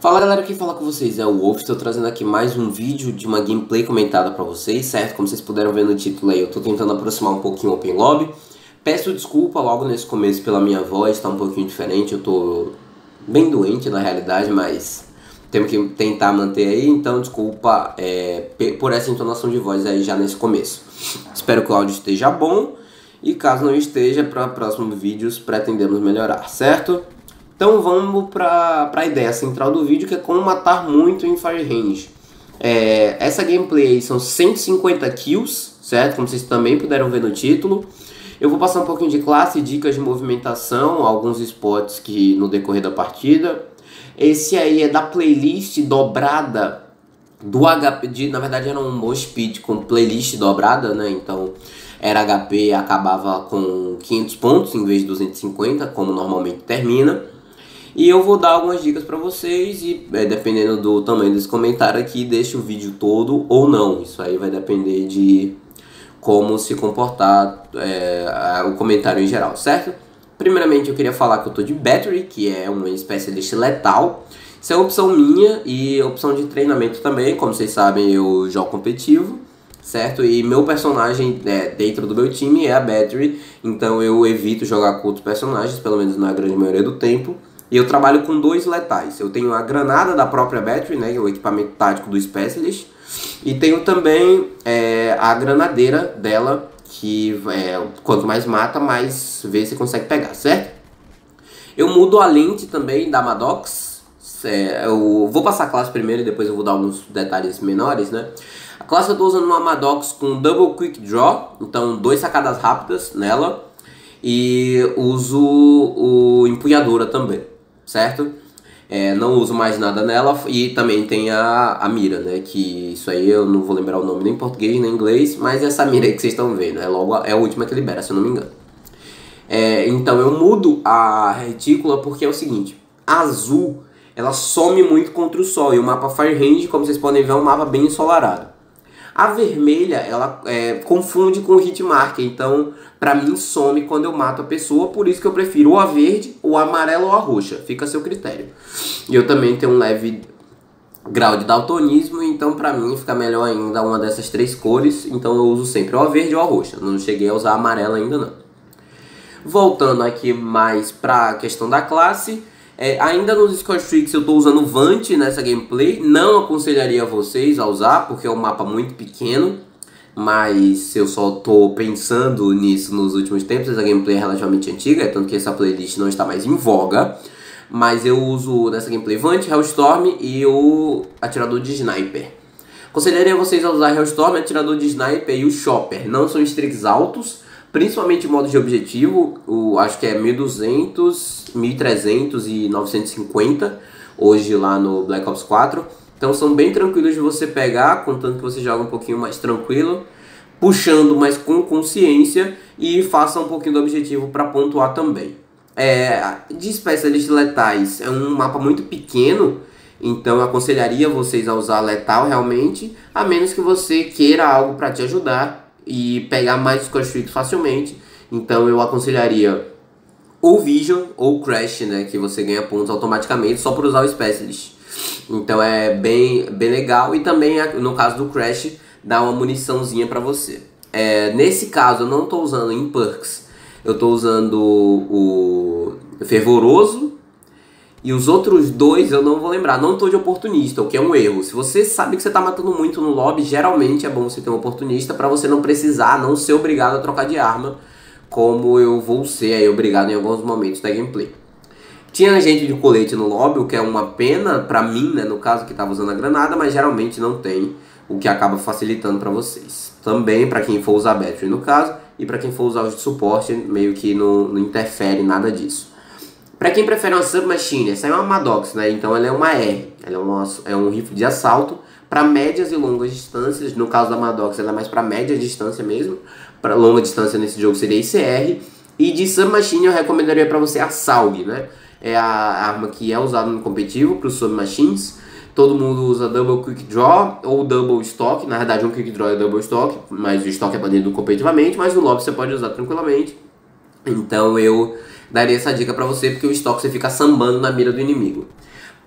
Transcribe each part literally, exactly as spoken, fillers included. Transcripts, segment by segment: Fala galera, quem fala com vocês é o Wolf, estou trazendo aqui mais um vídeo de uma gameplay comentada pra vocês, certo? Como vocês puderam ver no título aí, eu tô tentando aproximar um pouquinho o Open Lobby. Peço desculpa logo nesse começo pela minha voz, tá um pouquinho diferente, eu tô bem doente na realidade, mas temos que tentar manter aí, então desculpa é, por essa entonação de voz aí já nesse começo. Espero que o áudio esteja bom e caso não esteja, para próximos vídeos pretendemos melhorar, certo? Então vamos para a ideia central do vídeo, que é como matar muito em Fire Range. É, essa gameplay aí são cento e cinquenta kills, certo? Como vocês também puderam ver no título. Eu vou passar um pouquinho de classe, dicas de movimentação, alguns spots que no decorrer da partida. Esse aí é da playlist dobrada do H P, de, na verdade era um Mosh Pit com playlist dobrada, né? Então era H P, acabava com quinhentos pontos em vez de duzentos e cinquenta, como normalmente termina. E eu vou dar algumas dicas pra vocês e é, dependendo do tamanho desse comentário aqui, deixa o vídeo todo ou não. Isso aí vai depender de como se comportar é, o comentário em geral, certo? Primeiramente eu queria falar que eu tô de Battery, que é uma especialista letal. Isso é uma opção minha e opção de treinamento também, como vocês sabem eu jogo competitivo, certo? E meu personagem é, dentro do meu time é a Battery, então eu evito jogar com outros personagens, pelo menos na grande maioria do tempo. E eu trabalho com dois letais. Eu tenho a granada da própria Battery, né, o equipamento tático do Specialist. E tenho também é, a granadeira dela, que é, quanto mais mata, mais vezes você consegue pegar, certo? Eu mudo a lente também da Maddox. É, eu vou passar a classe primeiro e depois eu vou dar alguns detalhes menores, né? A classe eu estou usando uma Maddox com Double Quick Draw. Então, duas sacadas rápidas nela. E uso o empunhadora também, certo? É, não uso mais nada nela e também tem a, a mira, né? Que isso aí eu não vou lembrar o nome nem em português nem em inglês, mas essa mira aí que vocês estão vendo é, logo a, é a última que libera, se eu não me engano. É, então eu mudo a retícula porque é o seguinte, a azul ela some muito contra o sol e o mapa Fire Range, como vocês podem ver, é um mapa bem ensolarado. A vermelha, ela é, confunde com o hitmark, então pra mim some quando eu mato a pessoa, por isso que eu prefiro ou a verde, ou a amarela ou a roxa, fica a seu critério. E eu também tenho um leve grau de daltonismo, então pra mim fica melhor ainda uma dessas três cores, então eu uso sempre ou a verde ou a roxa, não cheguei a usar a amarela ainda não. Voltando aqui mais pra questão da classe... É, ainda nos Score Tricks eu estou usando o Vant nessa gameplay, não aconselharia vocês a usar, porque é um mapa muito pequeno, mas eu só estou pensando nisso nos últimos tempos, essa gameplay é relativamente antiga, tanto que essa playlist não está mais em voga, mas eu uso nessa gameplay Vant, Hellstorm e o Atirador de Sniper. Aconselharia vocês a usar Hellstorm, Atirador de Sniper e o Chopper, não são streaks altos, principalmente em modo de objetivo, o, acho que é mil e duzentos, mil e trezentos e novecentos e cinquenta, hoje lá no Black Ops quatro. Então são bem tranquilos de você pegar, contanto que você joga um pouquinho mais tranquilo, puxando, mas com consciência, e faça um pouquinho do objetivo para pontuar também. É, de especialistas letais, é um mapa muito pequeno, então eu aconselharia vocês a usar letal realmente, a menos que você queira algo para te ajudar e pegar mais construído facilmente. Então eu aconselharia ou Vision ou Crash, né, que você ganha pontos automaticamente só por usar o Specialist. Então é bem, bem legal. E também no caso do Crash dá uma muniçãozinha pra você. É, nesse caso eu não tô usando em Perks, eu tô usando o Fervoroso. E os outros dois eu não vou lembrar, não tô de oportunista, o que é um erro. Se você sabe que você tá matando muito no lobby, geralmente é bom você ter um oportunista pra você não precisar, não ser obrigado a trocar de arma, como eu vou ser aí obrigado em alguns momentos da gameplay. Tinha gente de colete no lobby, o que é uma pena pra mim, né, no caso que tava usando a granada, mas geralmente não tem, o que acaba facilitando pra vocês. Também pra quem for usar Battery no caso, e pra quem for usar os de suporte, meio que não, não interfere nada disso. Pra quem prefere uma Sub Machine, essa é uma Maddox, né? Então ela é uma R, ela é, uma, é um rifle de assalto para médias e longas distâncias. No caso da Maddox, ela é mais para média distância mesmo. Para longa distância nesse jogo seria I C R. E de Sub Machine eu recomendaria para você a SAUG, né? É a arma que é usada no competitivo para os Sub Machines. Todo mundo usa Double Quick Draw ou Double Stock. Na verdade, um Quick Draw é Double Stock, mas o Stock é banido competitivamente. Mas no lobby você pode usar tranquilamente. Então eu daria essa dica pra você, porque o estoque você fica sambando na mira do inimigo.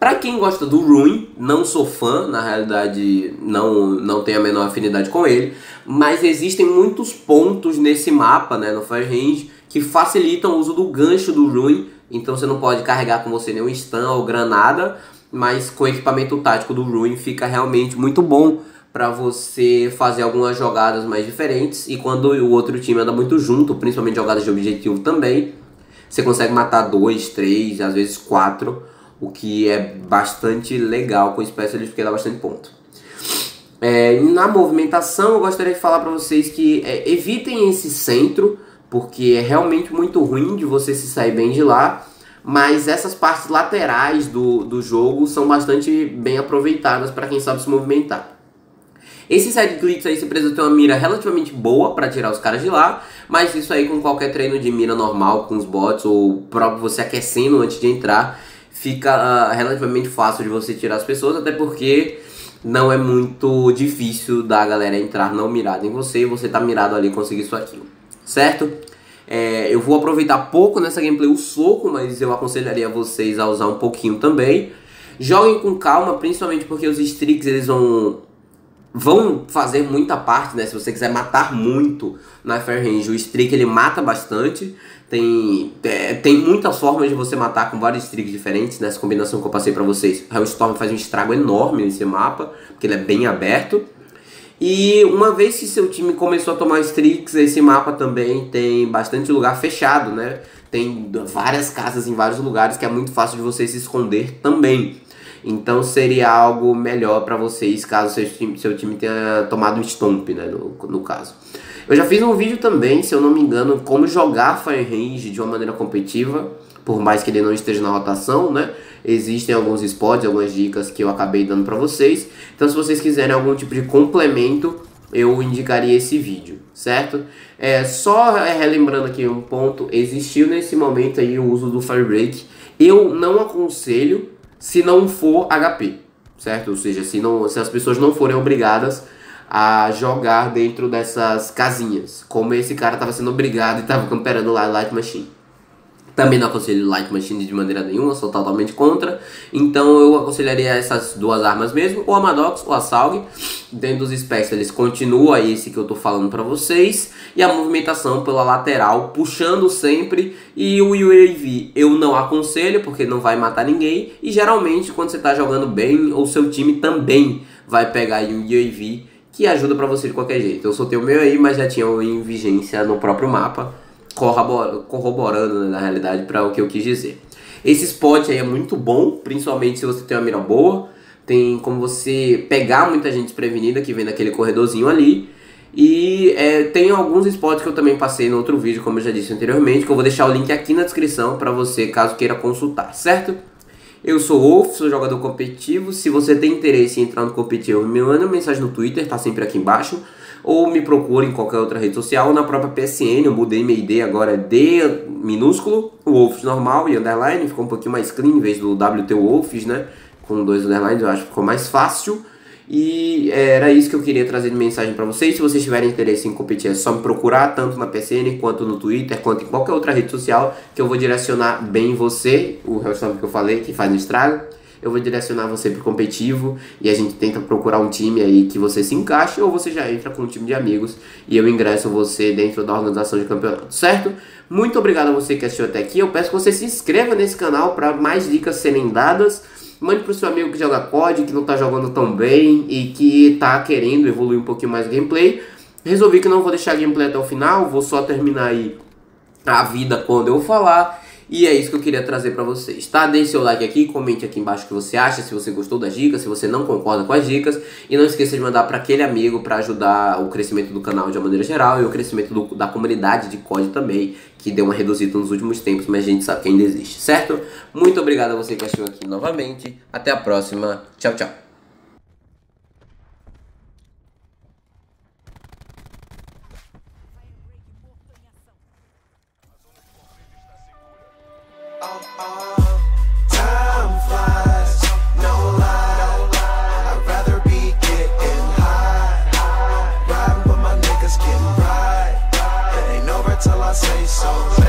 Pra quem gosta do Rune, não sou fã, na realidade não, não tenho a menor afinidade com ele, mas existem muitos pontos nesse mapa, né, no Fire Range, que facilitam o uso do gancho do Rune, então você não pode carregar com você nenhum stun ou granada, mas com o equipamento tático do Rune fica realmente muito bom para você fazer algumas jogadas mais diferentes, e quando o outro time anda muito junto, principalmente jogadas de objetivo também, você consegue matar dois, três, às vezes quatro, o que é bastante legal com o Specialist, porque dá bastante ponto. É, na movimentação, eu gostaria de falar para vocês que é, evitem esse centro, porque é realmente muito ruim de você se sair bem de lá, mas essas partes laterais do, do jogo são bastante bem aproveitadas para quem sabe se movimentar. Esse side glitch aí você precisa ter uma mira relativamente boa para tirar os caras de lá, mas isso aí com qualquer treino de mira normal, com os bots, ou próprio você aquecendo antes de entrar, fica uh, relativamente fácil de você tirar as pessoas, até porque não é muito difícil da galera entrar não mirada em você, e você tá mirado ali e conseguir isso aqui, certo? É, eu vou aproveitar pouco nessa gameplay o soco, mas eu aconselharia vocês a usar um pouquinho também. Joguem com calma, principalmente porque os streaks eles vão, vão fazer muita parte, né? Se você quiser matar muito na Fire Range, o streak ele mata bastante. Tem, é, tem muitas formas de você matar com vários streaks diferentes, nessa combinação que eu passei pra vocês. O Hellstorm faz um estrago enorme nesse mapa, porque ele é bem aberto. E uma vez que seu time começou a tomar streaks, esse mapa também tem bastante lugar fechado, né? Tem várias casas em vários lugares que é muito fácil de você se esconder também. Então seria algo melhor pra vocês caso seu time, seu time tenha tomado um stomp, né, no, no caso. Eu já fiz um vídeo também, se eu não me engano, como jogar Fire Range de uma maneira competitiva, por mais que ele não esteja na rotação, né? Existem alguns spots, algumas dicas que eu acabei dando pra vocês. Então se vocês quiserem algum tipo de complemento, eu indicaria esse vídeo, certo? É, só relembrando aqui um ponto, existiu nesse momento aí o uso do Firebreak. Eu não aconselho se não for H P, certo? Ou seja, se, não, se as pessoas não forem obrigadas a jogar dentro dessas casinhas, como esse cara estava sendo obrigado e estava camperando lá Light Machine. Também não aconselho Light Machine de maneira nenhuma, sou totalmente contra. Então eu aconselharia essas duas armas mesmo, ou a Maddox ou a S A U G. Dentro dos specs eles continua esse que eu tô falando pra vocês. E a movimentação pela lateral, puxando sempre. E o U A V eu não aconselho, porque não vai matar ninguém. E geralmente quando você tá jogando bem, ou seu time também vai pegar aí um U A V, que ajuda pra você de qualquer jeito. Eu soltei o meu aí, mas já tinha um em vigência no próprio mapa, corroborando, né, na realidade, para o que eu quis dizer. Esse spot aí é muito bom, principalmente se você tem uma mira boa, tem como você pegar muita gente desprevenida que vem naquele corredorzinho ali. E é, tem alguns spots que eu também passei no outro vídeo, como eu já disse anteriormente, que eu vou deixar o link aqui na descrição para você caso queira consultar, certo? Eu sou o Wolf, sou jogador competitivo. Se você tem interesse em entrar no competitivo, me manda uma mensagem no Twitter, tá sempre aqui embaixo, ou me procure em qualquer outra rede social, ou na própria P S N. Eu mudei meu I D, agora é D minúsculo, Wolf normal e underline, ficou um pouquinho mais clean em vez do W T Wolfs, né, com dois underlines, eu acho que ficou mais fácil. E era isso que eu queria trazer de mensagem para vocês. Se vocês tiverem interesse em competir, é só me procurar, tanto na P C N, quanto no Twitter, quanto em qualquer outra rede social, que eu vou direcionar bem você, o Hellstorm que eu falei, que faz no estrago. Eu vou direcionar você pro competitivo e a gente tenta procurar um time aí que você se encaixe, ou você já entra com um time de amigos e eu ingresso você dentro da organização de campeonato, certo? Muito obrigado a você que assistiu até aqui. Eu peço que você se inscreva nesse canal para mais dicas serem dadas. Mande pro seu amigo que joga C O D, que não tá jogando tão bem e que tá querendo evoluir um pouquinho mais o gameplay. Resolvi que não vou deixar a gameplay até o final, vou só terminar aí a vida quando eu falar. E é isso que eu queria trazer pra vocês, tá? Deixe seu like aqui, comente aqui embaixo o que você acha, se você gostou das dicas, se você não concorda com as dicas. E não esqueça de mandar pra aquele amigo pra ajudar o crescimento do canal de uma maneira geral e o crescimento do, da comunidade de C O D também, que deu uma reduzida nos últimos tempos, mas a gente sabe que ainda existe, certo? Muito obrigado a você que assistiu aqui novamente. Até a próxima. Tchau, tchau. So